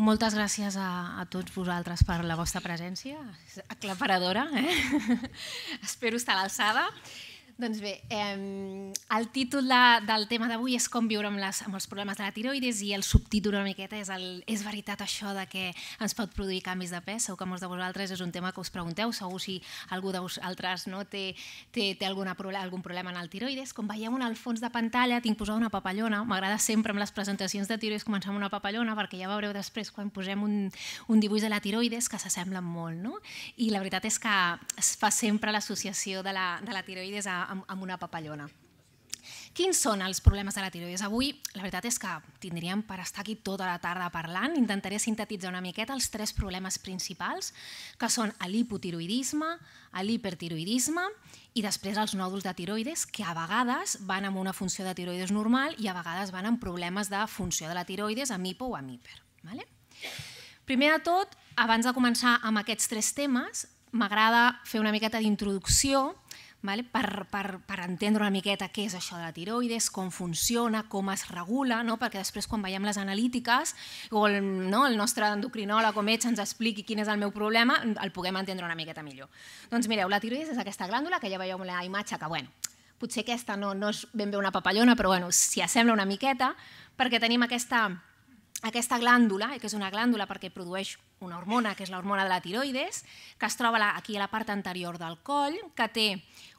Moltes gràcies a tots vosaltres per la vostra presència, és aclaparadora, espero estar a l'alçada. Doncs bé, el títol del tema d'avui és com viure amb els problemes de la tiroides i el subtítol una miqueta és veritat això de que ens pot produir canvis de pes? Segur que molts de vosaltres és un tema que us pregunteu, segur si algú de vosaltres té algun problema en el tiroides. Com veieu al fons de pantalla tinc posada una papallona, m'agrada sempre amb les presentacions de tiroides començar amb una papallona perquè ja veureu després quan posem un dibuix de la tiroides que s'assemblen molt, no? I la veritat és que es fa sempre l'associació de la tiroides amb una papallona. Quins són els problemes de la tiroides? Avui, la veritat és que tindríem per estar aquí tota la tarda parlant. Intentaré sintetitzar una miqueta els tres problemes principals, que són l'hipotiroïdisme, l'hipertiroïdisme i després els nòduls de tiroides, que a vegades van amb una funció de tiroides normal i a vegades van amb problemes de funció de la tiroides, amb hipo o amb hiper. Primer de tot, abans de començar amb aquests tres temes, m'agrada fer una miqueta d'introducció per entendre una miqueta què és això de la tiroides, com funciona, com es regula, perquè després quan veiem les analítiques o el nostre endocrinòleg o metge ens expliqui quin és el meu problema, el puguem entendre una miqueta millor. Doncs mireu, la tiroides és aquesta glàndula que ja veieu en la imatge que, bueno, potser aquesta no és ben bé una papallona, però bueno, s'hi assembla una miqueta, perquè tenim aquesta glàndula, que és una glàndula perquè produeix una hormona, que és l'hormona de la tiroides, que es troba aquí a la part anterior del coll, que té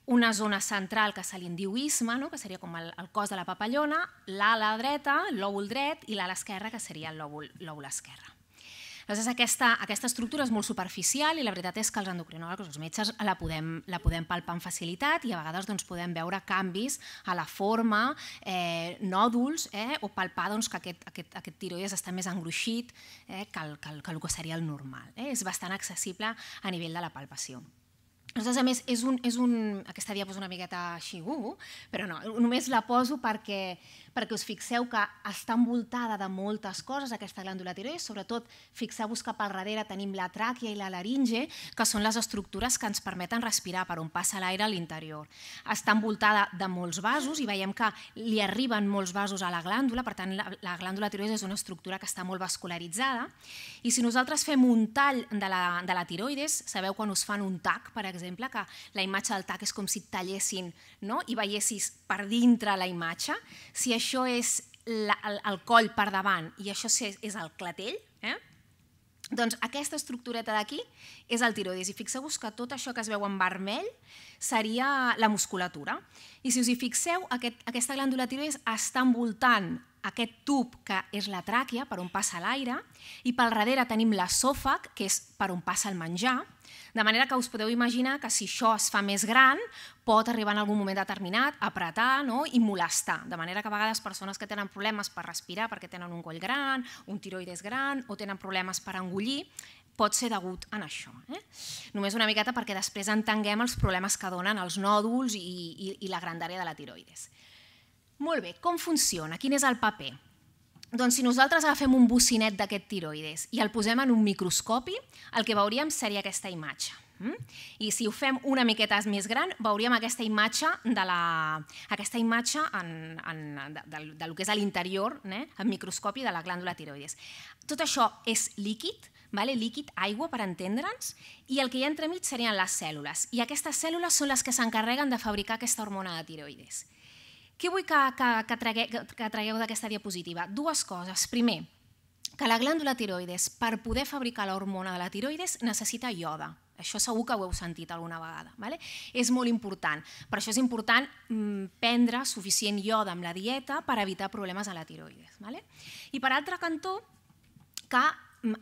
una zona central que se li en diu istme, que seria com el cos de la papallona, l'ala dreta, l'òvul dret, i l'ala esquerra, que seria l'òvul esquerre. Aleshores, aquesta estructura és molt superficial i la veritat és que els endocrinòlegs, els metges, la podem palpar amb facilitat i a vegades podem veure canvis a la forma, nòduls, o palpar que aquest tiroides està més engruixit que el que seria el normal. És bastant accessible a nivell de la palpació. Aleshores, a més, aquesta dia poso una miqueta així, però no, només la poso perquè us fixeu que està envoltada de moltes coses aquesta glàndula tiroides, sobretot fixeu-vos cap al darrere tenim la tràquea i la laringe, que són les estructures que ens permeten respirar per on passa l'aire a l'interior. Està envoltada de molts vasos i veiem que li arriben molts vasos a la glàndula, per tant, la glàndula tiroides és una estructura que està molt vascularitzada i si nosaltres fem un tall de la tiroides, sabeu quan us fan un tac, per exemple, que la imatge del tac és com si et tallessin i veiessis per dintre la imatge, si això és el coll per davant i això és el clatell, doncs aquesta estructureta d'aquí és el tiroides i fixeu-vos que tot això que es veu en vermell seria la musculatura i si us hi fixeu aquesta glàndula tiroides està envoltant aquest tub que és la tràquea per on passa l'aire i pel darrere tenim l'esòfag que és per on passa el menjar. De manera que us podeu imaginar que si això es fa més gran pot arribar en algun moment determinat a apretar i molestar. De manera que a vegades persones que tenen problemes per respirar perquè tenen un coll gran, un tiroides gran o tenen problemes per engullir pot ser degut a això. Només una miqueta perquè després entenguem els problemes que donen els nòduls i la grandària de la tiroides. Molt bé, com funciona? Quin és el paper? Doncs si nosaltres agafem un bocinet d'aquest tiroides i el posem en un microscopi, el que veuríem seria aquesta imatge. I si ho fem una miqueta més gran, veuríem aquesta imatge del que és l'interior, el microscopi de la glàndula tiroides. Tot això és líquid, líquid, aigua, per entendre'ns, i el que hi ha entremig serien les cèl·lules. I aquestes cèl·lules són les que s'encarreguen de fabricar aquesta hormona de tiroides. Què vull que tragueu d'aquesta diapositiva? Dues coses. Primer, que la glàndula tiroides, per poder fabricar l'hormona de la tiroides, necessita iode. Això segur que ho heu sentit alguna vegada. És molt important. Per això és important prendre suficient iode amb la dieta per evitar problemes a la tiroides. I per altre cantó, que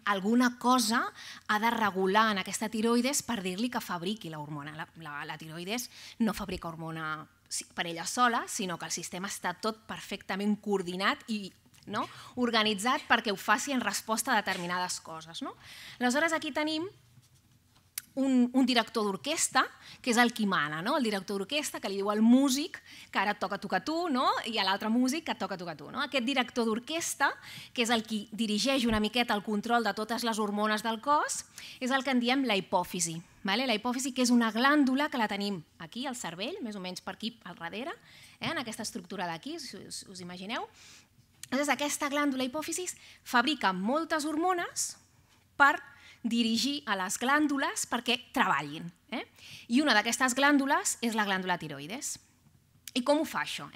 alguna cosa ha de regular en aquesta tiroides per dir-li que fabriqui l'hormona. La tiroides no fabrica hormona per ella sola, sinó que el sistema està tot perfectament coordinat i organitzat perquè ho faci en resposta a determinades coses. Aleshores, aquí tenim un director d'orquestra, que és el qui mana, el director d'orquestra que li diu al músic que ara et toca tocar tu i a l'altre músic que et toca tocar tu. Aquest director d'orquestra, que és el qui dirigeix una miqueta el control de totes les hormones del cos, és el que en diem la hipòfisi. La hipòfisi que és una glàndula que la tenim aquí, al cervell, més o menys per aquí, al darrere, en aquesta estructura d'aquí, us imagineu, Llavors, aquesta glàndula hipòfisis fabrica moltes hormones per dirigir a les glàndules perquè treballin. I una d'aquestes glàndules és la glàndula tiroides. I com ho fa això?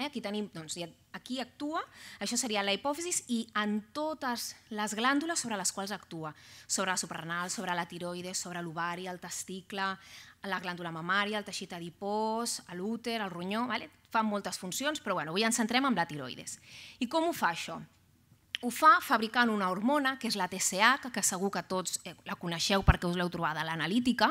Aquí actua, això seria la hipòfisis, i en totes les glàndules sobre les quals actua, sobre la suprarrenal, sobre la tiroides, sobre l'ovari, el testicle, la glàndula mamària, el teixit adipós, l'úter, el ronyó, fan moltes funcions, però avui ens centrem en la tiroides. I com ho fa això? Ho fa fabricant una hormona, que és la TSH, que segur que tots la coneixeu perquè us l'heu trobada a l'analítica,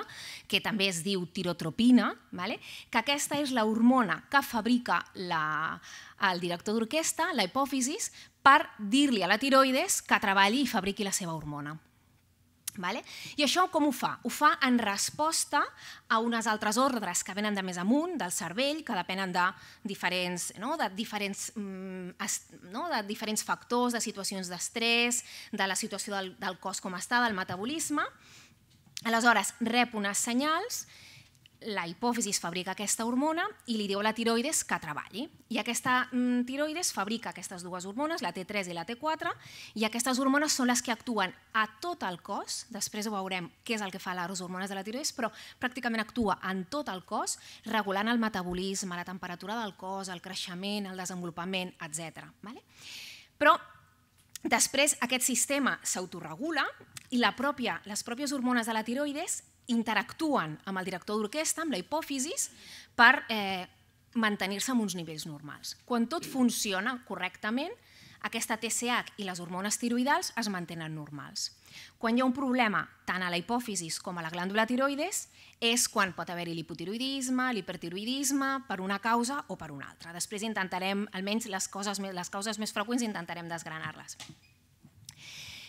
que també es diu tirotropina, que aquesta és l'hormona que fabrica el director d'orquestra, la hipòfisis, per dir-li a la tiroides que treballi i fabriqui la seva hormona. I això com ho fa? Ho fa en resposta a unes altres ordres que venen de més amunt, del cervell, que depenen de diferents factors, de situacions d'estrès, de la situació del cos com està, del metabolisme. Aleshores, rep unes senyals, la hipòfisis fabrica aquesta hormona i li diu a la tiroides que treballi. I aquesta tiroides fabrica aquestes dues hormones, la T3 i la T4, i aquestes hormones són les que actuen a tot el cos, després ho veurem què és el que fa les hormones de la tiroides, però pràcticament actua en tot el cos, regulant el metabolisme, la temperatura del cos, el creixement, el desenvolupament, etc. Però després aquest sistema s'autoregula i les pròpies hormones de la tiroides interactuen amb el director d'orquestra, amb la hipòfisis, per mantenir-se en uns nivells normals. Quan tot funciona correctament, aquesta TSH i les hormones tiroïdals es mantenen normals. Quan hi ha un problema tant a la hipòfisis com a la glàndula tiroides és quan pot haver-hi l'hipotiroïdisme, l'hipertiroïdisme, per una causa o per una altra. Després intentarem, almenys les causes més freqüents, intentarem desgranar-les.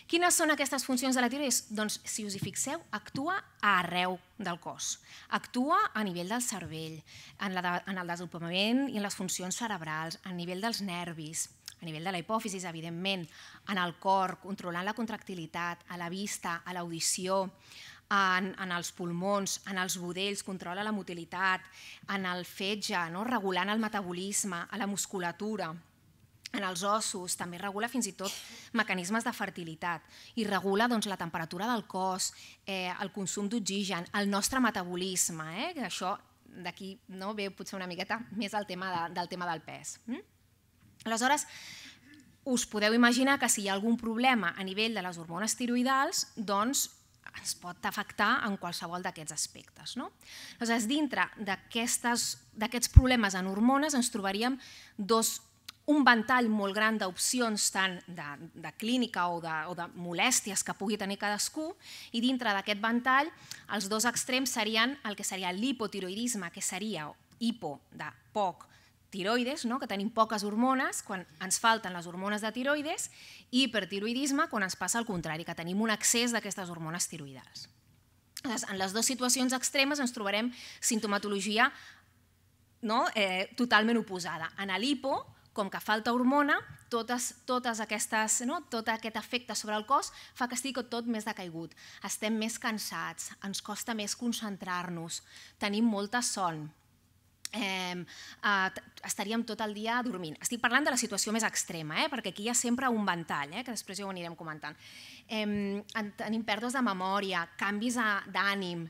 Quines són aquestes funcions de la tiroides? Doncs, si us hi fixeu, actua arreu del cos. Actua a nivell del cervell, en el desenvolupament i en les funcions cerebrals, a nivell dels nervis, a nivell de la hipòfisis, evidentment, en el cor, controlant la contractilitat, a la vista, a l'audició, en els pulmons, en els budells, controla la motilitat, en el fetge, regulant el metabolisme, a la musculatura, en els ossos, també regula fins i tot mecanismes de fertilitat i regula la temperatura del cos, el consum d'oxigen, el nostre metabolisme, que això d'aquí ve potser una miqueta més del tema del pes. Aleshores, us podeu imaginar que si hi ha algun problema a nivell de les hormones tiroïdals, doncs ens pot afectar en qualsevol d'aquests aspectes. Aleshores, dintre d'aquests problemes en hormones ens trobaríem un ventall molt gran d'opcions tant de clínica o de molèsties que pugui tenir cadascú, i dintre d'aquest ventall els dos extrems serien el que seria l'hipotiroïdisme, que seria hipo de poc tiroides, que tenim poques hormones quan ens falten les hormones de tiroides, i hipertiroïdisme quan ens passa el contrari, que tenim un excés d'aquestes hormones tiroïdals. En les dues situacions extremes ens trobarem sintomatologia totalment oposada. En l'hipo, com que falta hormona, tot aquest efecte sobre el cos fa que estigui tot més decaigut. Estem més cansats, ens costa més concentrar-nos, tenim molta son, estaríem tot el dia dormint. Estic parlant de la situació més extrema, perquè aquí hi ha sempre un ventall, que després ja ho anirem comentant. Tenim pèrdues de memòria, canvis d'ànim,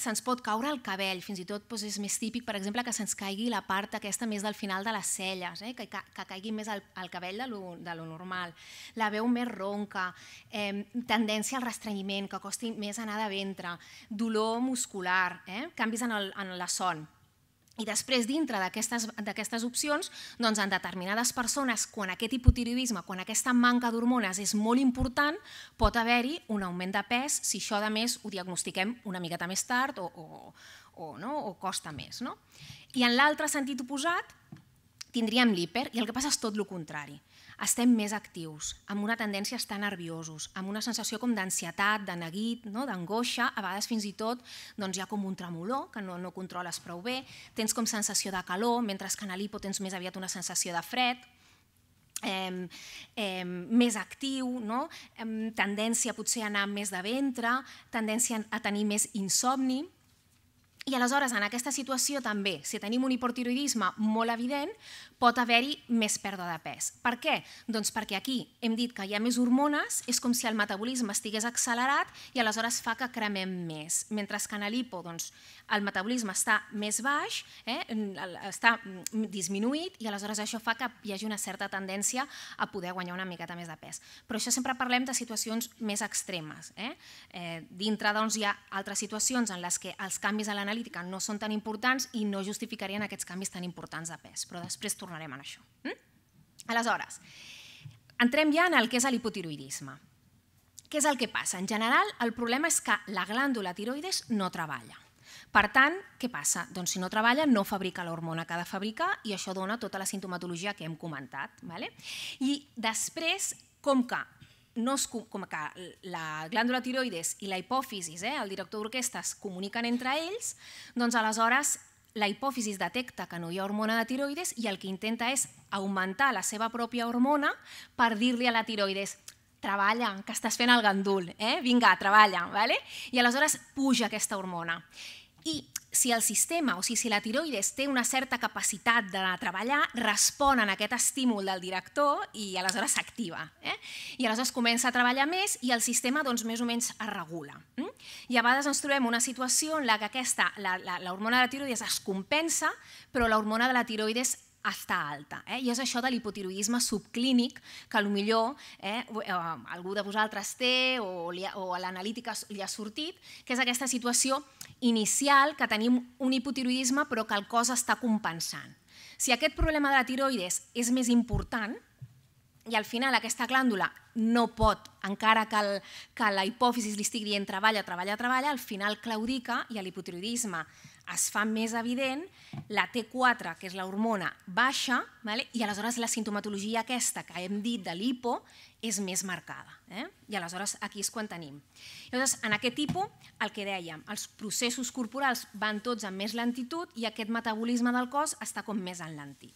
se'ns pot caure el cabell, fins i tot és més típic, per exemple, que se'ns caigui la part aquesta més del final de les celles, que caigui més el cabell de lo normal, la veu més ronca, tendència al restrenyiment, que costi més anar de ventre, dolor muscular, canvis en la son. I després, dintre d'aquestes opcions, en determinades persones, quan aquest hipotiroïdisme, quan aquesta manca d'hormones és molt important, pot haver-hi un augment de pes si això, a més, ho diagnostiquem una miqueta més tard o costa més. I en l'altre sentit oposat, tindríem l'hiper, i el que passa és tot el contrari. Estem més actius, amb una tendència a estar nerviosos, amb una sensació com d'ansietat, de neguit, d'angoixa, a vegades fins i tot hi ha com un tremolor que no controles prou bé, tens com sensació de calor, mentre que en l'hipo tens més aviat una sensació de fred, més actiu, tendència potser a anar més de ventre, tendència a tenir més insomni. I aleshores, en aquesta situació també, si tenim un hipotiroidisme molt evident, pot haver-hi més pèrdua de pes. Per què? Doncs perquè aquí hem dit que hi ha més hormones, és com si el metabolisme estigués accelerat i aleshores fa que cremem més. Mentre que en la lipo doncs, el metabolisme està més baix, està disminuït i aleshores això fa que hi hagi una certa tendència a poder guanyar una miqueta més de pes. Però això sempre parlem de situacions més extremes. Dintre doncs, hi ha altres situacions en les que els canvis a l'anàlisi no són tan importants i no justificarien aquests canvis tan importants de pes, però després tornarem a això. Aleshores, entrem ja en el que és l'hipotiroidisme. Què és el que passa? En general, el problema és que la glàndula tiroides no treballa. Per tant, què passa? Doncs si no treballa, no fabrica l'hormona que ha de fabricar i això dona tota la sintomatologia que hem comentat. I després, com que la glàndula tiroides i la hipòfisi, el director d'orquestra, es comuniquen entre ells, doncs aleshores la hipòfisi detecta que no hi ha hormona de tiroides i el que intenta és augmentar la seva pròpia hormona per dir-li a la tiroides: treballa, que estàs fent el gandul, vinga, treballa, i aleshores puja aquesta hormona. I si el sistema, o sigui, si la tiroides té una certa capacitat de treballar, respon a aquest estímul del director i aleshores s'activa. I aleshores comença a treballar més i el sistema més o menys es regula. I a vegades ens trobem una situació en què l'hormona de la tiroides es compensa, però l'hormona de la tiroides està alta. I és això de l'hipotiroïdisme subclínic que potser algú de vosaltres té o a l'analítica li ha sortit, que és aquesta situació inicial que tenim un hipotiroïdisme però que el cos està compensant. Si aquest problema de la tiroides és més important i al final aquesta glàndula no pot, encara que la hipòfisi li estigui dient treballa, treballa, treballa, al final claudica i l'hipotiroïdisme es fa més evident, la T4, que és l'hormona, baixa i aleshores la sintomatologia aquesta que hem dit de l'hipo és més marcada. I aleshores aquí és quan tenim. Llavors, en aquest hipo, el que dèiem, els processos corporals van tots amb més lentitud i aquest metabolisme del cos està com més enlentit.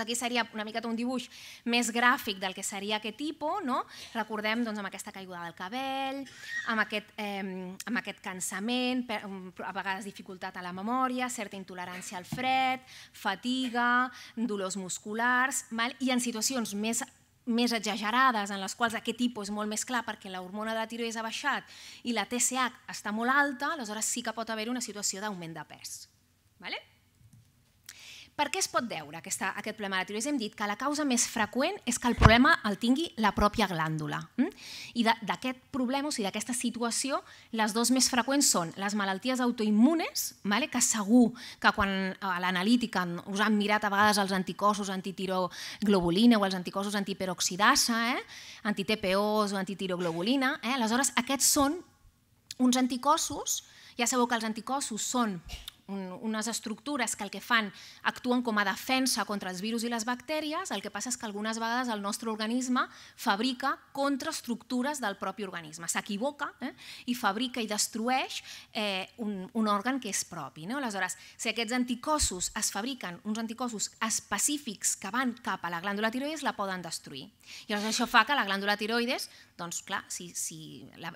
Aquí seria una miqueta un dibuix més gràfic del que seria aquest hipo, recordem amb aquesta caiguda del cabell, amb aquest cansament, a vegades dificultat a la memòria, certa intolerància al fred, fatiga, dolors musculars, i en situacions més exagerades en les quals aquest hipo és molt més clar perquè l'hormona de la tiroides ha baixat i la TSH està molt alta, aleshores sí que pot haver una situació d'augment de pes. D'acord? Per què es pot veure aquest problema de la tiroides? Hem dit que la causa més freqüent és que el problema el tingui la pròpia glàndula. I d'aquest problema, o sigui, d'aquesta situació, les dues més freqüents són les malalties autoimmunes, que segur que quan a l'analítica us han mirat a vegades els anticossos antitiroglobulina o els anticossos antiperoxidasa, anti-TPOs o antitiroglobulina, aleshores aquests són uns anticossos, ja sabeu que els anticossos són unes estructures que el que fan actuen com a defensa contra els virus i les bactèries, el que passa és que algunes vegades el nostre organisme fabrica contraestructures del propi organisme, s'equivoca i fabrica i destrueix un òrgan que és propi. Aleshores, si aquests anticossos es fabriquen, uns anticossos específics que van cap a la glàndula tiroides, la poden destruir. I aleshores això fa que la glàndula tiroides, doncs clar, si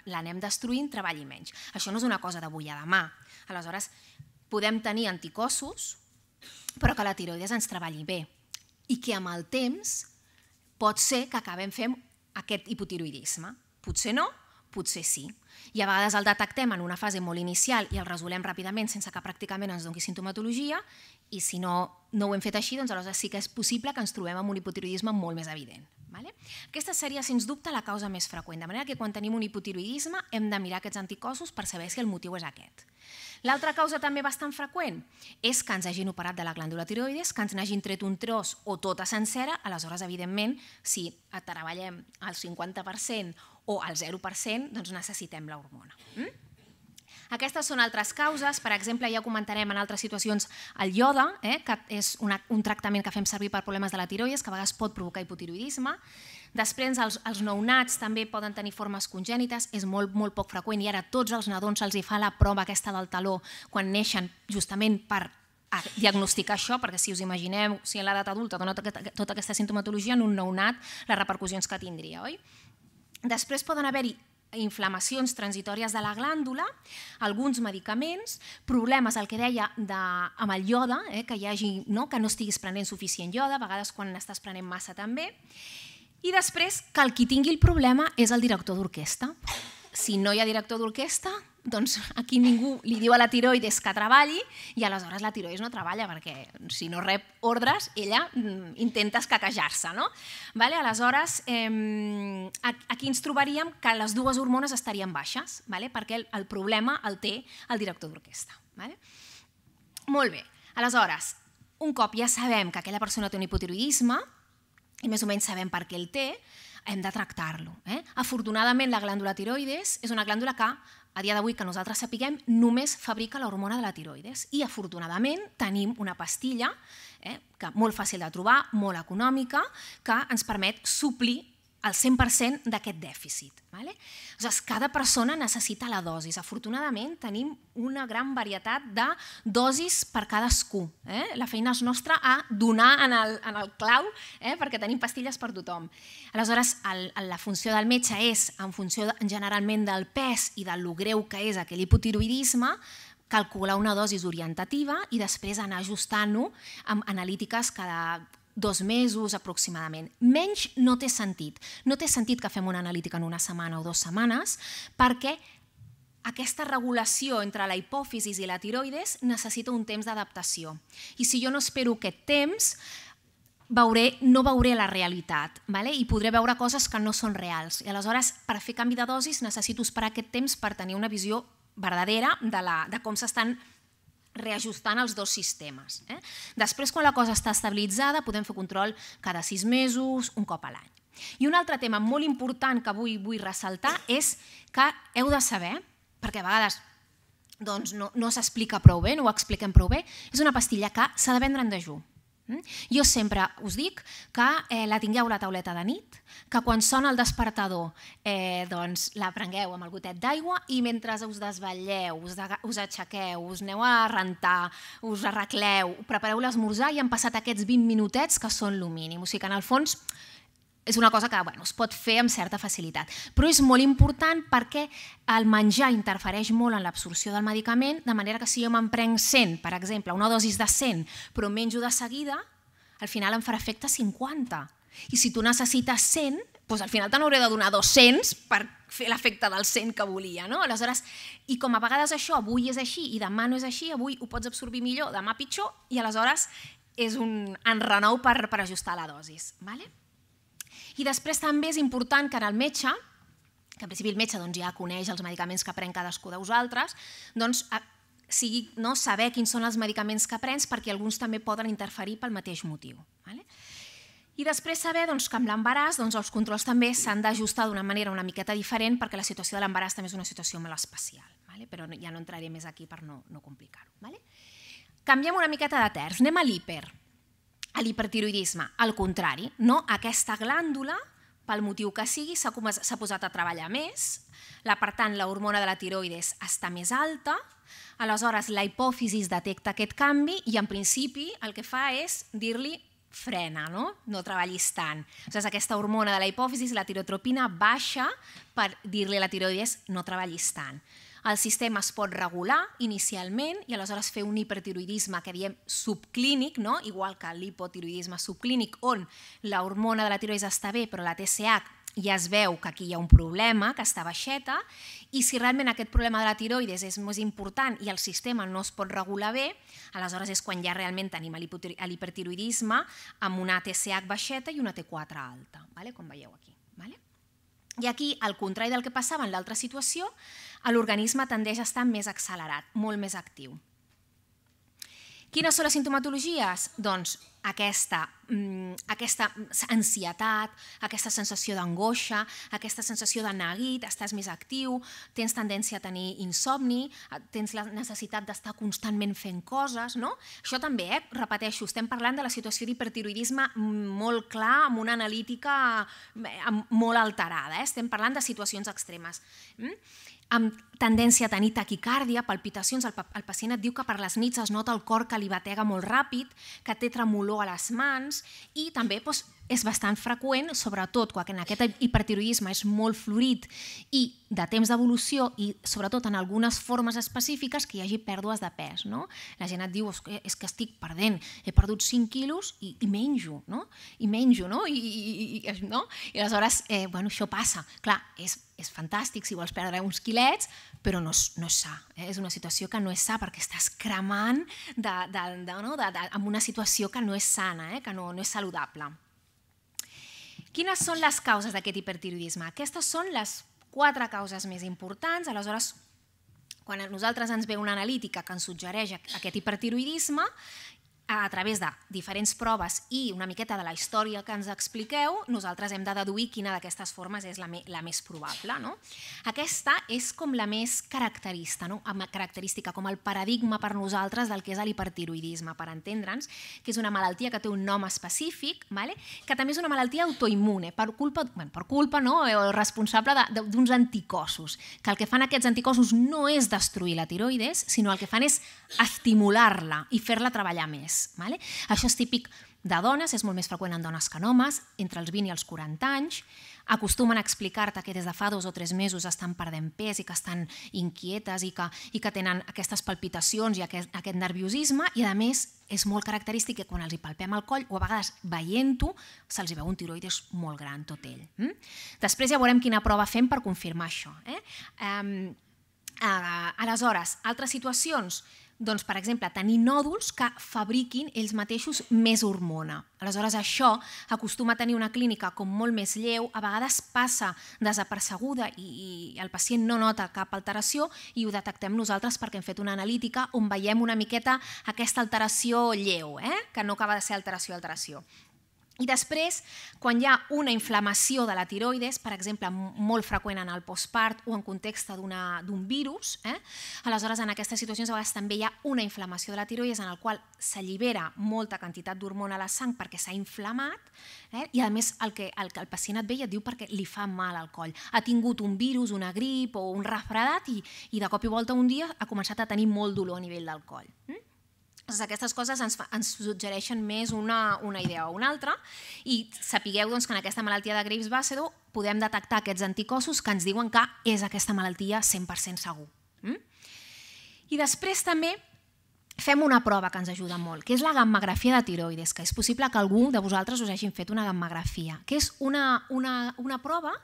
l'anem destruint, treballi menys. Això no és una cosa d'avui a demà. Aleshores, podem tenir anticossos, però que la tiroides ens treballi bé i que amb el temps pot ser que acabem fent aquest hipotiroidisme. Potser no, potser sí. I a vegades el detectem en una fase molt inicial i el resolem ràpidament sense que pràcticament ens doni sintomatologia i si no ho hem fet així, doncs aleshores sí que és possible que ens trobem amb un hipotiroidisme molt més evident. Aquesta seria, sens dubte, la causa més freqüent, de manera que quan tenim un hipotiroidisme hem de mirar aquests anticossos per saber si el motiu és aquest. L'altra causa també bastant freqüent és que ens hagin operat de la glàndula tiroides, que ens n'hagin tret un tros o tota sencera, aleshores, evidentment, si treballem al 50% o al 0%, doncs necessitem l'hormona. Aquestes són altres causes, per exemple, ja comentarem en altres situacions el ioda, que és un tractament que fem servir per problemes de la tiroides, que a vegades pot provocar hipotiroidisme. Després, els nounats també poden tenir formes congènites, és molt poc freqüent i ara tots els nadons se'ls fa la prova aquesta del taló quan neixen justament per diagnosticar això, perquè si us imagineu, si en l'edat adulta dona tota aquesta sintomatologia, en un nounat les repercussions que tindria. Després poden haver-hi inflamacions transitòries de la glàndula, alguns medicaments, problemes, el que deia amb el ioda, que no estiguis prenent suficient ioda, a vegades quan n'estàs prenent massa també, i després que el qui tingui el problema és el director d'orquestra. Si no hi ha director d'orquestra, doncs aquí ningú li diu a la tiroides que treballi i aleshores la tiroides no treballa perquè si no rep ordres ella intenta escaquejar-se. Aleshores, aquí ens trobaríem que les dues hormones estarien baixes perquè el problema el té el director d'orquestra. Molt bé, aleshores, un cop ja sabem que aquella persona té un hipotiroïdisme i més o menys sabem per què el té, hem de tractar-lo. Afortunadament, la glàndula tiroides és una glàndula que a dia d'avui que nosaltres sapiguem, només fabrica l'hormona de la tiroides. I afortunadament tenim una pastilla, molt fàcil de trobar, molt econòmica, que ens permet suplir el 100% d'aquest dèficit. Cada persona necessita la dosi. Afortunadament tenim una gran varietat de dosis per cadascú. La feina és nostra a donar en el clau perquè tenim pastilles per tothom. Aleshores, la funció del metge és, en funció generalment del pes i del greu que és aquell hipotiroïdisme, calcular una dosi orientativa i després anar ajustant-ho amb analítiques cada 2 mesos aproximadament. Menys no té sentit. No té sentit que fem una analítica en 1 setmana o 2 setmanes perquè aquesta regulació entre la hipòfisi i la tiroides necessita un temps d'adaptació. I si jo no espero aquest temps, no veuré la realitat i podré veure coses que no són reals. I aleshores, per fer canvi de dosis, necessito esperar aquest temps per tenir una visió verdadera de com s'estan reajustant els dos sistemes. Després, quan la cosa està estabilitzada, podem fer control cada 6 mesos, un cop a l'any. I un altre tema molt important que avui vull ressaltar és que heu de saber, perquè a vegades no s'explica prou bé, no ho expliquem prou bé, és una pastilla que s'ha de vendre en dejú. Jo sempre us dic que la tingueu a la tauleta de nit, que quan sona el despertador la prengueu amb el gotet d'aigua i mentre us desvetlleu, us aixequeu, us aneu a rentar, us arregleu, prepareu l'esmorzar i han passat aquests 20 minutets que són el mínim. O sigui que en el fons és una cosa que es pot fer amb certa facilitat. Però és molt important perquè el menjar interfereix molt en l'absorció del medicament, de manera que si jo m'emprenc 100, per exemple, una dosis de 100, però menjo de seguida, al final em farà efecte 50. I si tu necessites 100, doncs al final te n'hauré de donar 200 per fer l'efecte del 100 que volia. Aleshores, i com a vegades això avui és així i demà no és així, avui ho pots absorbir millor, demà pitjor, i aleshores és un enrenou per ajustar la dosis. D'acord? I després també és important que en el metge, que en principi el metge ja coneix els medicaments que pren cadascú de vosaltres, sigui saber quins són els medicaments que prens perquè alguns també poden interferir pel mateix motiu. I després saber que amb l'embaràs els controls també s'han d'ajustar d'una manera una miqueta diferent perquè la situació de l'embaràs també és una situació molt especial, però ja no entraré més aquí per no complicar-ho. Canviem una miqueta de terç, anem a l'hiper. A l'hipertiroidisme, al contrari, aquesta glàndula, pel motiu que sigui, s'ha posat a treballar més, per tant, l'hormona de la tiroides està més alta, aleshores la hipòfisi detecta aquest canvi i, en principi, el que fa és dir-li frena, no treballis tant. Aquesta hormona de la hipòfisi, la tirotropina, baixa per dir-li a la tiroides no treballis tant. El sistema es pot regular inicialment i aleshores fer un hipertiroidisme que diem subclínic, igual que l'hipotiroidisme subclínic, on l'hormona de la tiroides està bé, però la TSH ja es veu que aquí hi ha un problema, que està baixeta, i si realment aquest problema de la tiroides és més important i el sistema no es pot regular bé, aleshores és quan ja realment tenim l'hipertiroidisme amb una TSH baixeta i una T4 alta, com veieu aquí. I aquí, al contrari del que passava en l'altra situació, l'organisme tendeix a estar més accelerat, molt més actiu. Quines són les simptomatologies? Doncs aquesta ansietat, aquesta sensació d'angoixa, aquesta sensació de neguit, estàs més actiu, tens tendència a tenir insomni, tens la necessitat d'estar constantment fent coses, no? Això també, repeteixo, estem parlant de la situació d'hipertiroidisme molt clar, amb una analítica molt alterada, estem parlant de situacions extremes. Amb tendència a tenir taquicàrdia, palpitacions, el pacient et diu que per les nits es nota el cor que li batega molt ràpid, que té tremolor a les mans i també és bastant freqüent, sobretot quan aquest hipertiroïdisme és molt florit i de temps d'evolució i sobretot en algunes formes específiques que hi hagi pèrdues de pes. La gent et diu, és que estic perdent, he perdut 5 quilos i menjo, i aleshores això passa. Clar, és fantàstic si vols perdre uns quilets, però no és sa. És una situació que no és sa perquè estàs cremant en una situació que no és sana, que no és saludable. Quines són les causes d'aquest hipertiroïdisme? Aquestes són les 4 causes més importants. Aleshores, quan a nosaltres ens ve una analítica que ens suggereix aquest hipertiroïdisme, a través de diferents proves i una miqueta de la història que ens expliqueu, nosaltres hem de deduir quina d'aquestes formes és la més probable. Aquesta és com la més característica, com el paradigma per nosaltres del que és l'hipertiroïdisme, per entendre'ns, que és una malaltia que té un nom específic, que també és una malaltia autoimmune, per culpa o responsable d'uns anticossos, que el que fan aquests anticossos no és destruir la tiroides, sinó el que fan és estimular-la i fer-la treballar més. Això és típic de dones, és molt més freqüent en dones que en homes, entre els 20 i els 40 anys. Acostumen a explicar-te que des de fa 2 o 3 mesos estan perdent pes i que estan inquietes i que tenen aquestes palpitacions i aquest nerviosisme, i a més és molt característic que quan els hi palpem el coll o a vegades veient-ho se'ls veu un tiroides molt gran tot ell. Després ja veurem quina prova fem per confirmar això. Aleshores, altres situacions, doncs, per exemple, tenir nòduls que fabriquin ells mateixos més hormona. Aleshores, això acostuma a tenir una clínica com molt més lleu, a vegades passa desapercebuda i el pacient no nota cap alteració i ho detectem nosaltres perquè hem fet una analítica on veiem una miqueta aquesta alteració lleu, que no acaba de ser alteració. I després, quan hi ha una inflamació de la tiroides, per exemple, molt freqüent en el postpart o en context d'un virus, aleshores en aquestes situacions a vegades també hi ha una inflamació de la tiroides en la qual s'allibera molta quantitat d'hormona a la sang perquè s'ha inflamat, i a més el pacient et ve i et diu perquè li fa mal al coll. Ha tingut un virus, una grip o un refredat i de cop i volta un dia ha començat a tenir molt dolor a nivell del coll. Aquestes coses ens suggereixen més una idea o una altra, i sapigueu que en aquesta malaltia de Graves-Basedow podem detectar aquests anticossos que ens diuen que és aquesta malaltia 100% segur. I després també fem una prova que ens ajuda molt, que és la gammografia de tiroides, que és possible que algú de vosaltres us hagin fet una gammografia, que és una prova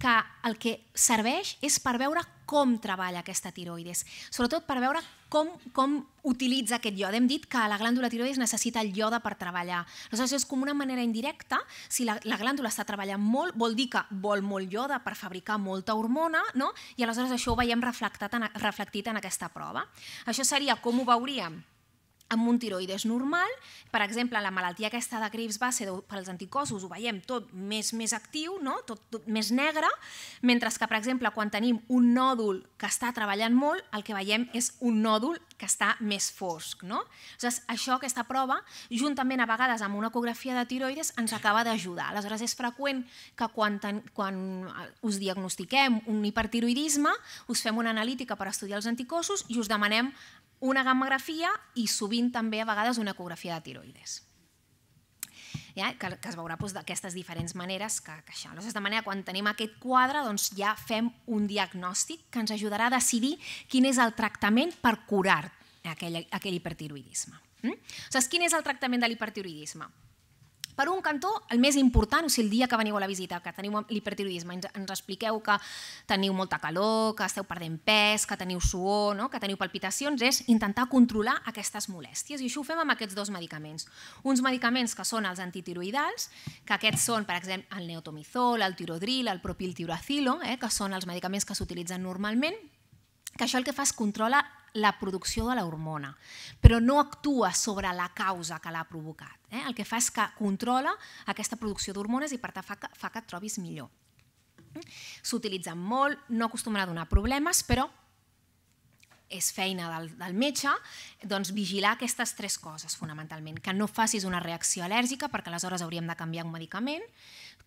que el que serveix és per veure com treballa aquesta tiroides, sobretot per veure com utilitza aquest iode. Hem dit que la glàndula tiroides necessita el iode per treballar. Aleshores, és com una manera indirecta, si la glàndula està treballant molt, vol dir que vol molt iode per fabricar molta hormona, i aleshores això ho veiem reflectit en aquesta prova. Això seria com ho veuríem amb un tiroides normal. Per exemple, la malaltia aquesta de Graves-Basedow, pels anticossos ho veiem tot més actiu, tot més negre, mentre que, per exemple, quan tenim un nòdul que està treballant molt, el que veiem és un nòdul que està més fosc. Això, aquesta prova, juntament a vegades amb una ecografia de tiroides, ens acaba d'ajudar. Aleshores, és freqüent que quan us diagnostiquem un hipertiroidisme, us fem una analítica per estudiar els anticossos i us demanem una gammografia i sovint també a vegades una ecografia de tiroides, que es veurà d'aquestes diferents maneres. De manera que quan tenim aquest quadre ja fem un diagnòstic que ens ajudarà a decidir quin és el tractament per curar aquell hipertiroidisme. Quin és el tractament de l'hipertiroidisme? Per un cantó, el més important, o sigui, el dia que veniu a la visita, que teniu l'hipertiroidisme, ens expliqueu que teniu molta calor, que esteu perdent pes, que teniu suor, que teniu palpitacions, és intentar controlar aquestes molèsties. I això ho fem amb aquests 2 medicaments. Uns medicaments que són els antitiroïdals, que aquests són, per exemple, el neotomizol, el tirodril, el propiltiuracilo, que són els medicaments que s'utilitzen normalment, que això el que fa és controlar la producció de l'hormona, però no actua sobre la causa que l'ha provocat. El que fa és que controla aquesta producció d'hormones i per tant fa que et trobis millor. S'utilitzen molt, no acostumen a donar problemes, però és feina del metge vigilar aquestes 3 coses fonamentalment: que no facis una reacció al·lèrgica perquè aleshores hauríem de canviar un medicament,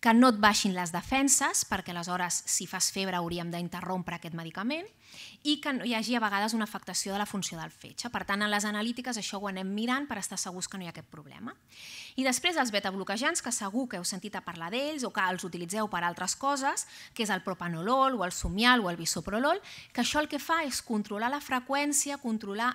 que no et baixin les defenses, perquè aleshores si fas febre hauríem d'interrompre aquest medicament, i que no hi hagi a vegades una afectació de la funció del fetge. Per tant, en les analítiques això ho anem mirant per estar segurs que no hi ha aquest problema. I després els betabloquejants, que segur que heu sentit a parlar d'ells o que els utilitzeu per altres coses, que és el propanolol o el somial o el bisoprolol, que això el que fa és controlar la freqüència, controlar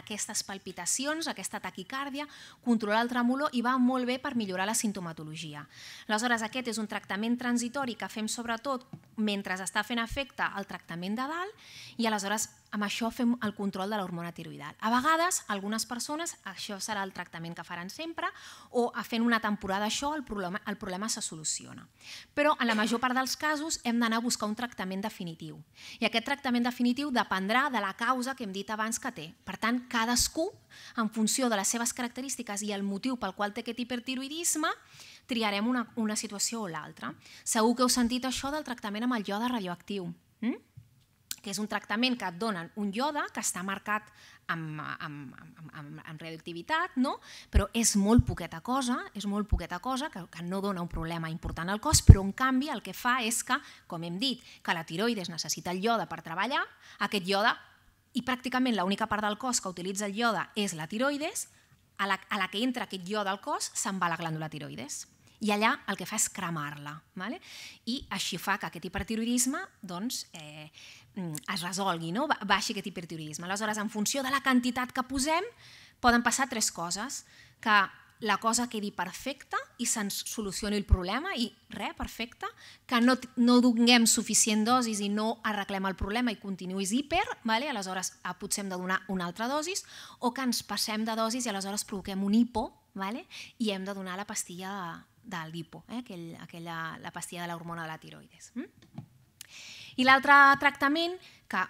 aquestes palpitacions, aquesta taquicàrdia, controlar el tremolor, i va molt bé per millorar la sintomatologia. Aleshores, aquest és un tractament transitori que fem sobretot mentre està fent efecte el tractament de dalt, i aleshores amb això fem el control de l'hormona tiroïdal. A vegades, algunes persones, això serà el tractament que faran sempre, o fent una temporada això el problema se soluciona. Però en la major part dels casos hem d'anar a buscar un tractament definitiu. I aquest tractament definitiu dependrà de la causa que hem dit abans que té. Per tant, cadascú, en funció de les seves característiques i el motiu pel qual té aquest hipertiroïdisme, triarem una situació o l'altra. Segur que heu sentit això del tractament amb el iode radioactiu, que és un tractament que et donen un iode que està marcat amb radioactivitat, però és molt poqueta cosa, que no dona un problema important al cos, però en canvi el que fa és que, com hem dit, que la tiroides necessita el iode per treballar, aquest iode, i pràcticament l'única part del cos que utilitza el iode és la tiroides, a la que entra aquest iode al cos se'n va la glàndula tiroides. I allà el que fa és cremar-la. I així fa que aquest hipertiroïdisme es resolgui, baixi aquest hipertiroïdisme. Aleshores, en funció de la quantitat que posem, poden passar tres coses. Que la cosa quedi perfecta i se'ns solucioni el problema i res, perfecte. Que no donem suficient dosis i no arreglem el problema i continuïs hiper, aleshores potser hem de donar una altra dosis, o que ens passem de dosis i aleshores provoquem un hipo i hem de donar la pastilla del lipo, la pastilla de l'hormona de la tiroides. I l'altre tractament que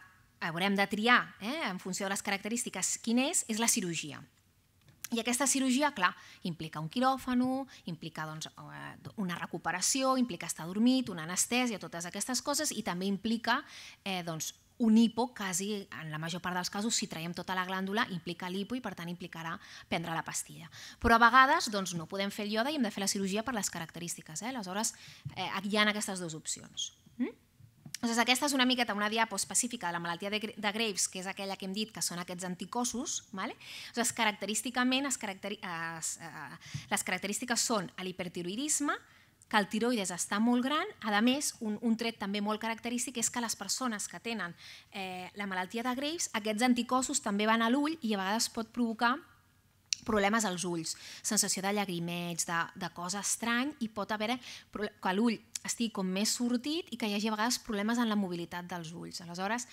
haurem de triar en funció de les característiques quin és la cirurgia. I aquesta cirurgia, clar, implica un quiròfano, implica una recuperació, implica estar adormit, una anestèsia, totes aquestes coses, i també implica un hipo, quasi en la major part dels casos, si traiem tota la glàndula, implica l'hipo i per tant implicarà prendre la pastilla. Però a vegades no podem fer el iode i hem de fer la cirurgia per les característiques. Aleshores, hi ha aquestes dues opcions. Aquesta és una miqueta una diapo específica de la malaltia de Graves, que és aquella que hem dit que són aquests anticossos. Característicament, les característiques són l'hipertiroïdisme, que el tiroides està molt gran. A més, un tret també molt característic és que les persones que tenen la malaltia de Graves, aquests anticossos també van a l'ull i a vegades pot provocar problemes als ulls, sensació de llagrimeig, de cosa estrany, i pot haver que l'ull estigui com més sortit i que hi hagi a vegades problemes en la mobilitat dels ulls. Aleshores,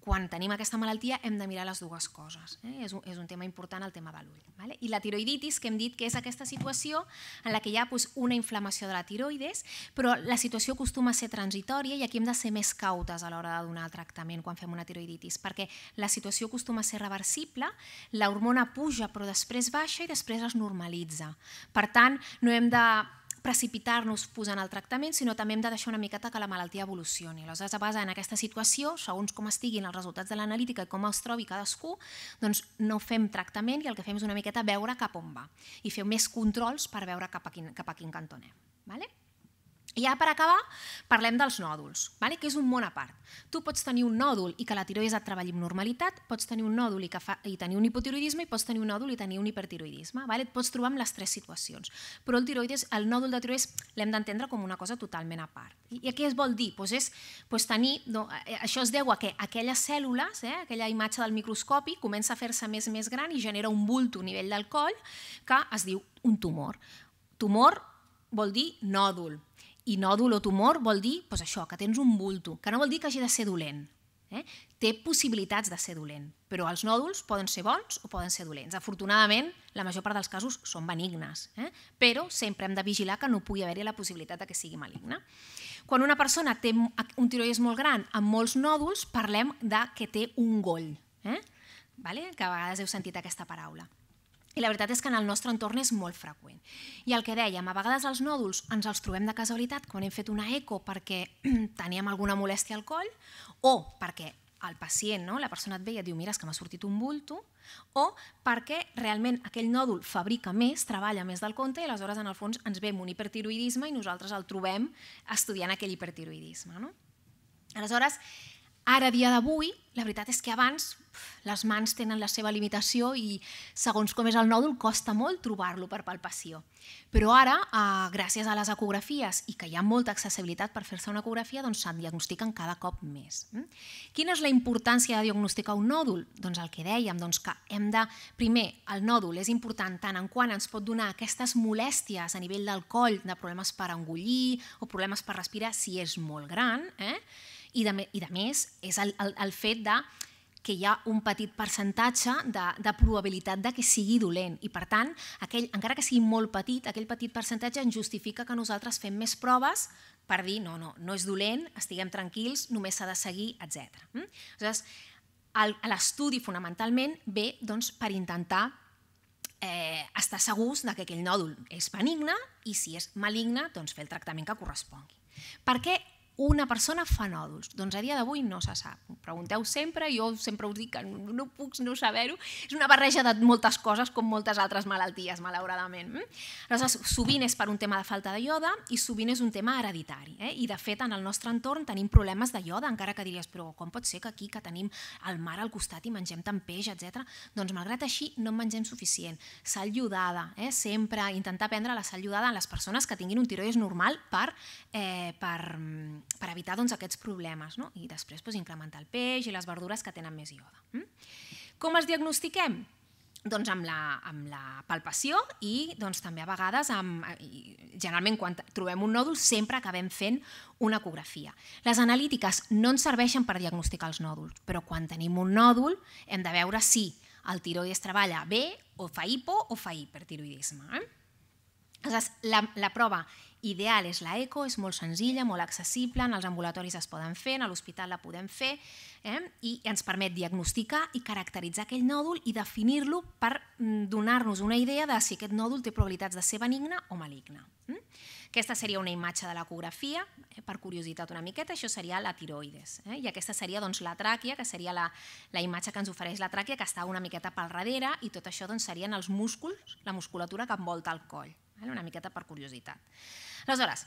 quan tenim aquesta malaltia hem de mirar les dues coses. És un tema important el tema de l'ull. I la tiroïditis, que hem dit que és aquesta situació en la que hi ha una inflamació de la tiroides, però la situació acostuma a ser transitòria i aquí hem de ser més cautes a l'hora de donar el tractament quan fem una tiroïditis, perquè la situació acostuma a ser reversible, l'hormona puja però després baixa i després es normalitza. Per tant, no hem de precipitar-nos posant el tractament, sinó també hem de deixar una miqueta que la malaltia evolucioni. Aleshores, a base en aquesta situació, segons com estiguin els resultats de l'analítica i com els trobi cadascú, doncs no fem tractament i el que fem és una miqueta veure cap on va i fer més controls per veure cap a quin cantó anem. I ja per acabar parlem dels nòduls, que és un món a part. Tu pots tenir un nòdul i que la tiroides et treballi amb normalitat, pots tenir un nòdul i tenir un hipotiroïdisme, i pots tenir un nòdul i tenir un hipertiroïdisme. Et pots trobar amb les tres situacions, però el nòdul de tiroides l'hem d'entendre com una cosa totalment a part. I què vol dir? Això es deu a que aquelles cèl·lules, aquella imatge del microscopi, comença a fer-se més i més gran i genera un bulto a nivell del coll que es diu un tumor. Tumor vol dir nòdul. I nòdul o tumor vol dir que tens un bulto, que no vol dir que hagi de ser dolent. Té possibilitats de ser dolent, però els nòduls poden ser bons o poden ser dolents. Afortunadament, la major part dels casos són benignes, però sempre hem de vigilar que no pugui haver-hi la possibilitat que sigui maligna. Quan una persona té un tiroides molt gran amb molts nòduls, parlem que té un goll, que a vegades heu sentit aquesta paraula. I la veritat és que en el nostre entorn és molt freqüent. I el que dèiem, a vegades els nòduls ens els trobem de casualitat quan hem fet una eco perquè teníem alguna molèstia al coll o perquè el pacient, no? La persona et ve i et diu, mira, és que m'ha sortit un bulto, o perquè realment aquell nòdul fabrica més, treballa més del compte i aleshores en el fons ens ve un hipertiroidisme i nosaltres el trobem estudiant aquell hipertiroidisme, no? Aleshores, ara, a dia d'avui, la veritat és que abans les mans tenen la seva limitació i segons com és el nòdul costa molt trobar-lo per palpació. Però ara, gràcies a les ecografies i que hi ha molta accessibilitat per fer-se una ecografia, doncs se'n diagnostiquen cada cop més. Quina és la importància de diagnosticar un nòdul? Doncs el que dèiem, doncs que hem de... Primer, el nòdul és important tant en quant ens pot donar aquestes molèsties a nivell del coll, de problemes per engullir o problemes per respirar si és molt gran, i de més és el fet de que hi ha un petit percentatge de probabilitat que sigui dolent i, per tant, encara que sigui molt petit, aquell petit percentatge ens justifica que nosaltres fem més proves per dir no, no, no és dolent, estiguem tranquils, només s'ha de seguir, etc. Aleshores, l'estudi fonamentalment ve per intentar estar segurs que aquell nòdul és benigne i si és maligne fer el tractament que correspongui. Per què una persona fa nòduls? Doncs a dia d'avui no se sap. Pregunteu sempre, jo sempre us dic que no puc no saber-ho. És una barreja de moltes coses com moltes altres malalties, malauradament. Aleshores, sovint és per un tema de falta de iode i sovint és un tema hereditari. I de fet, en el nostre entorn tenim problemes de iode, encara que diries, però com pot ser que aquí que tenim el mar al costat i mengem tant peix, etc. Doncs malgrat així no en mengem suficient. Sal iodada, sempre intentar prendre la sal iodada en les persones que tinguin un tiroides normal per evitar aquests problemes i després incrementar el peix i les verdures que tenen més iode. Com els diagnostiquem? Doncs amb la palpació i també a vegades, generalment quan trobem un nòdul sempre acabem fent una ecografia. Les analítiques no ens serveixen per diagnosticar els nòduls, però quan tenim un nòdul hem de veure si el tiroides treballa bé o fa hipo o fa hipertiroidisme. Aleshores, la prova ideal és l'eco, és molt senzilla, molt accessible, en els ambulatoris es poden fer, a l'hospital la podem fer i ens permet diagnosticar i caracteritzar aquell nòdul i definir-lo per donar-nos una idea de si aquest nòdul té probabilitats de ser benigne o maligne. Aquesta seria una imatge de l'ecografia, per curiositat una miqueta, això seria la tiroides. I aquesta seria la tràquea, que seria la imatge que ens ofereix la tràquea, que està una miqueta pel darrere, i tot això serien els músculs, la musculatura que envolta el coll, una miqueta per curiositat. Aleshores,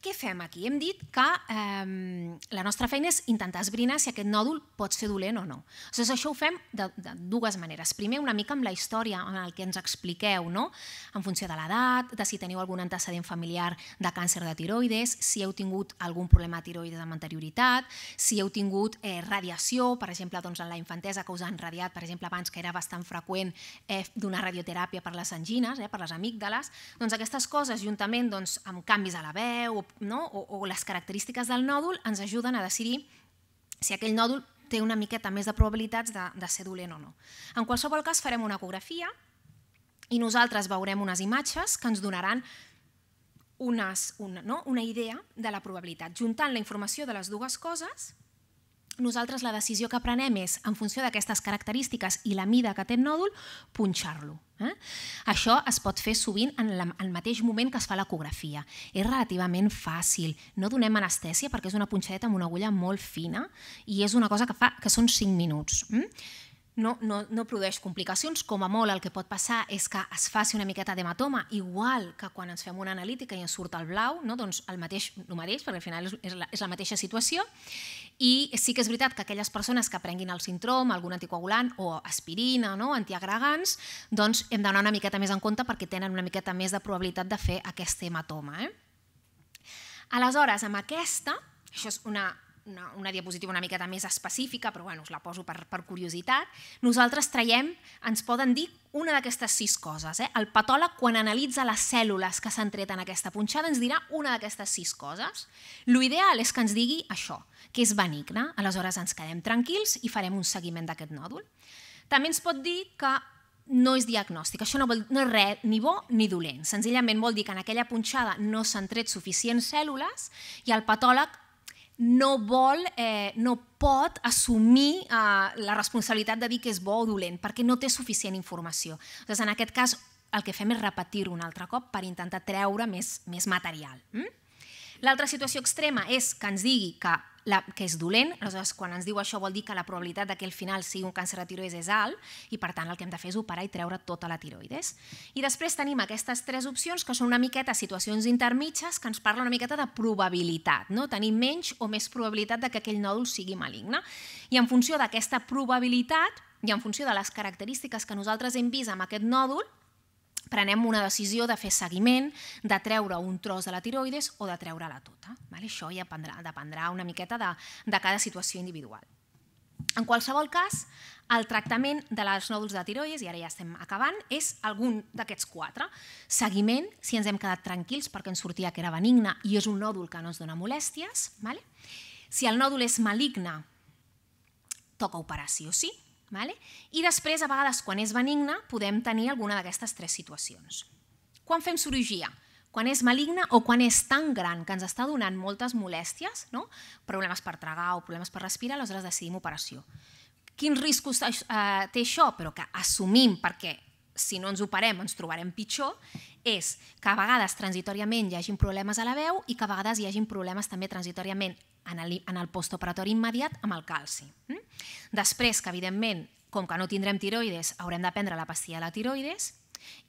què fem aquí? Hem dit que la nostra feina és intentar esbrinar si aquest nòdul pot ser dolent o no. Aleshores, això ho fem de dues maneres. Primer, una mica amb la història en el que ens expliqueu, en funció de l'edat, de si teniu algun antecedent familiar de càncer de tiroides, si heu tingut algun problema de tiroides amb anterioritat, si heu tingut radiació, per exemple, en la infantesa que us han radiat, per exemple, abans que era bastant freqüent donar radioteràpia per les angines, per les amígdales. Doncs aquestes coses, juntament amb canvis a la veu o les característiques del nòdul, ens ajuden a decidir si aquell nòdul té una miqueta més de probabilitats de ser dolent o no. En qualsevol cas, farem una ecografia i nosaltres veurem unes imatges que ens donaran una idea de la probabilitat. Juntant la informació de les dues coses, nosaltres la decisió que prenem és, en funció d'aquestes característiques i la mida que té el nòdul, punxar-lo. Això es pot fer sovint en el mateix moment que es fa l'ecografia. És relativament fàcil. No donem anestèsia perquè és una punxadeta amb una agulla molt fina i és una cosa que són 5 minuts. No produeix complicacions. Com a molt el que pot passar és que es faci una miqueta d'hematoma, igual que quan ens fem una analítica i ens surt el blau, doncs el mateix, perquè al final és la mateixa situació. I sí que és veritat que aquelles persones que prenguin el síndrom, algun anticoagulant o aspirina, antiagregants, doncs hem d'anar una miqueta més en compte perquè tenen una miqueta més de probabilitat de fer aquest hematoma. Aleshores, amb aquesta, això és una diapositiva una miqueta més específica, però us la poso per curiositat, nosaltres ens poden dir una d'aquestes 6 coses. El patòleg, quan analitza les cèl·lules que s'han tret en aquesta punxada, ens dirà una d'aquestes 6 coses. L'ideal és que ens digui això, que és benigne. Aleshores ens quedem tranquils i farem un seguiment d'aquest nòdul. També ens pot dir que no és diagnòstic, això no és res ni bo ni dolent. Senzillament vol dir que en aquella punxada no s'han tret suficients cèl·lules i el patòleg no pot assumir la responsabilitat de dir que és bo o dolent, perquè no té suficient informació. En aquest cas, el que fem és repetir-ho un altre cop per intentar treure més material. L'altra situació extrema és que ens digui que que és dolent. Aleshores, quan ens diu això vol dir que la probabilitat que al final sigui un càncer de tiroides és alt i, per tant, el que hem de fer és operar i treure tota la tiroides. I després tenim aquestes tres opcions que són una miqueta situacions intermitges que ens parlen una miqueta de probabilitat, no? Tenir menys o més probabilitat que aquell nòdul sigui maligne. I en funció d'aquesta probabilitat i en funció de les característiques que nosaltres hem vist amb aquest nòdul, prenem una decisió de fer seguiment, de treure un tros de la tiroides o de treure-la tota. Això ja dependrà una miqueta de cada situació individual. En qualsevol cas, el tractament dels nòduls de tiroides, i ara ja estem acabant, és algun d'aquests quatre. Seguiment, si ens hem quedat tranquils perquè ens sortia que era benigne i és un nòdul que no ens dona molèsties. Si el nòdul és maligne, toca operar sí o sí. I després, a vegades, quan és benigna, podem tenir alguna d'aquestes tres situacions. Quan fem cirurgia? Quan és maligna o quan és tan gran que ens està donant moltes molèsties, problemes per tragar o problemes per respirar, aleshores decidim operació. Quins riscos té això? Però que assumim, perquè si no ens operem ens trobarem pitjor, és que a vegades transitòriament hi hagin problemes a la veu i que a vegades hi hagin problemes també transitòriament en el postoperatori immediat amb el calci. Després, que evidentment, com que no tindrem tiroides, haurem de prendre la pastilla de la tiroides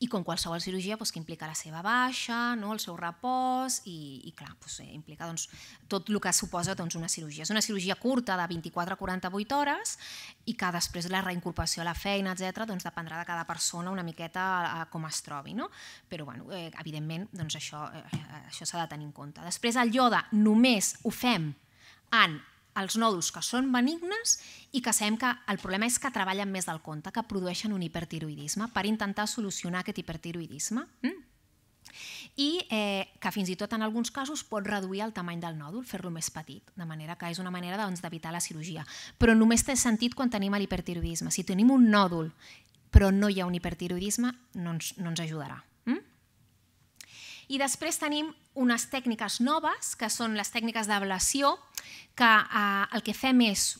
i com qualsevol cirurgia que implica la seva baixa, el seu repòs i clar, implica tot el que suposa una cirurgia. És una cirurgia curta de 24 a 48 hores i que després la reincorporació a la feina, etc., dependrà de cada persona una miqueta com es trobi. Però, evidentment, això s'ha de tenir en compte. Després, el iode només ho fem en els nòduls que són benignes i que sabem que el problema és que treballen més del compte, que produeixen un hipertiroidisme per intentar solucionar aquest hipertiroidisme i que fins i tot en alguns casos pot reduir el tamany del nòdul, fer-lo més petit, de manera que és una manera d'evitar la cirurgia. Però només té sentit quan tenim l'hipertiroidisme. Si tenim un nòdul però no hi ha un hipertiroidisme, no ens ajudarà. I després tenim unes tècniques noves, que són les tècniques d'ablació, que el que fem és,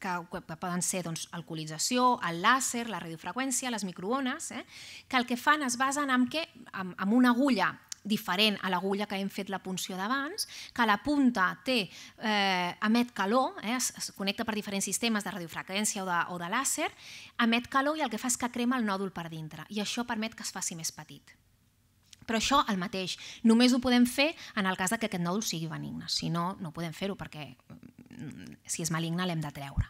que poden ser l'alcoholització, el làser, la radiofreqüència, les microones, que el que fan es basen en una agulla diferent a l'agulla que hem fet la punció d'abans, que la punta emet calor, es connecta per diferents sistemes de radiofreqüència o de làser, emet calor i el que fa és que crema el nòdul per dintre i això permet que es faci més petit. Però això, el mateix, només ho podem fer en el cas que aquest nòdul sigui benigne. Si no, no podem fer-ho perquè si és maligne l'hem de treure.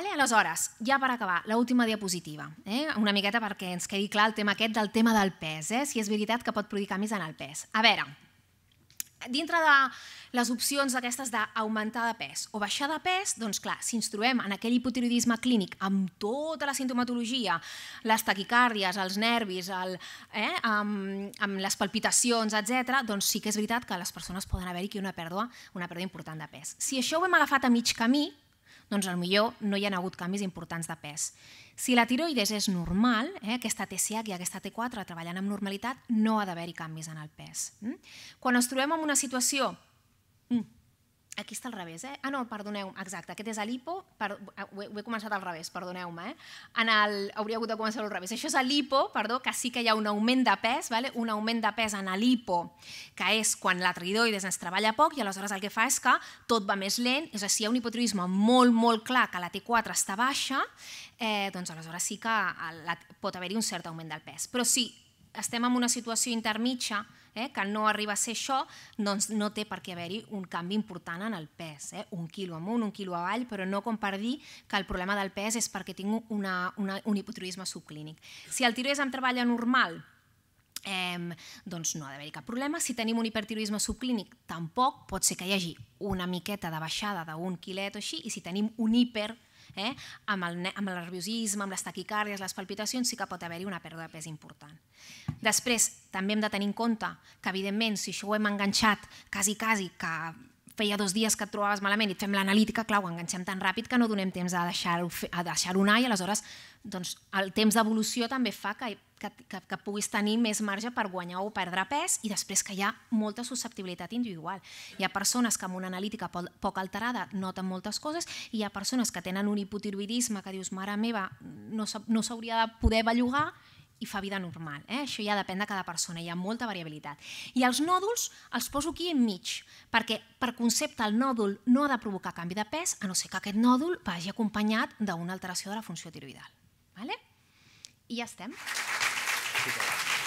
Aleshores, ja per acabar, l'última diapositiva. Una miqueta perquè ens quedi clar el tema aquest del tema del pes. Si és veritat que pot produir canvis en el pes. A veure, dintre de les opcions aquestes d'augmentar de pes o baixar de pes, doncs clar, si ens trobem en aquell hipotiroidisme clínic amb tota la sintomatologia, les taquicàrdies, els nervis, amb les palpitacions, etc., doncs sí que és veritat que les persones poden haver-hi una pèrdua important de pes. Si això ho hem agafat a mig camí, doncs potser no hi ha hagut canvis importants de pes. Si la tiroides és normal, aquesta TSH i aquesta T4 treballant amb normalitat, no ha d'haver-hi canvis en el pes. Quan ens trobem en una situació... Aquí està al revés, eh? Ah, no, perdoneu, exacte, aquest és l'hipo... Ho he començat al revés, perdoneu-me. Hauria hagut de començar al revés. Això és l'hipo, perdó, que sí que hi ha un augment de pes, un augment de pes en l'hipo, que és quan la tiroides ens treballa poc i aleshores el que fa és que tot va més lent, és a dir, si hi ha un hipotiroidisme molt, molt clar que la T4 està baixa, doncs aleshores sí que pot haver-hi un cert augment del pes. Però si estem en una situació intermitja, que no arriba a ser això, doncs no té per què haver-hi un canvi important en el pes. Un quilo amunt, un quilo avall, però no com per dir que el problema del pes és perquè tinc un hipotiroidisme subclínic. Si el tiroides em treballa normal, doncs no ha d'haver-hi cap problema. Si tenim un hipertiroidisme subclínic, tampoc. Pot ser que hi hagi una miqueta de baixada d'un quilet o així, i si tenim un hiper amb el nerviosisme, amb les taquicàrdies, les palpitacions, sí que pot haver-hi una pèrdua de pes important. Després, també hem de tenir en compte que, evidentment, si això ho hem enganxat quasi que feia 2 dies que et trobaves malament i et fem l'analítica, clar, ho enganxem tan ràpid que no donem temps a deixar-ho anar i aleshores el temps d'evolució també fa que puguis tenir més marge per guanyar o perdre pes i després que hi ha molta susceptibilitat individual. Hi ha persones que amb una analítica poc alterada noten moltes coses i hi ha persones que tenen un hipotiroidisme que dius, mare meva, no s'hauria de poder bellugar i fa vida normal. Això ja depèn de cada persona, hi ha molta variabilitat. I els nòduls els poso aquí enmig, perquè per concepte el nòdul no ha de provocar canvi de pes, a no ser que aquest nòdul vagi acompanyat d'una alteració de la funció tiroidal. I ja estem.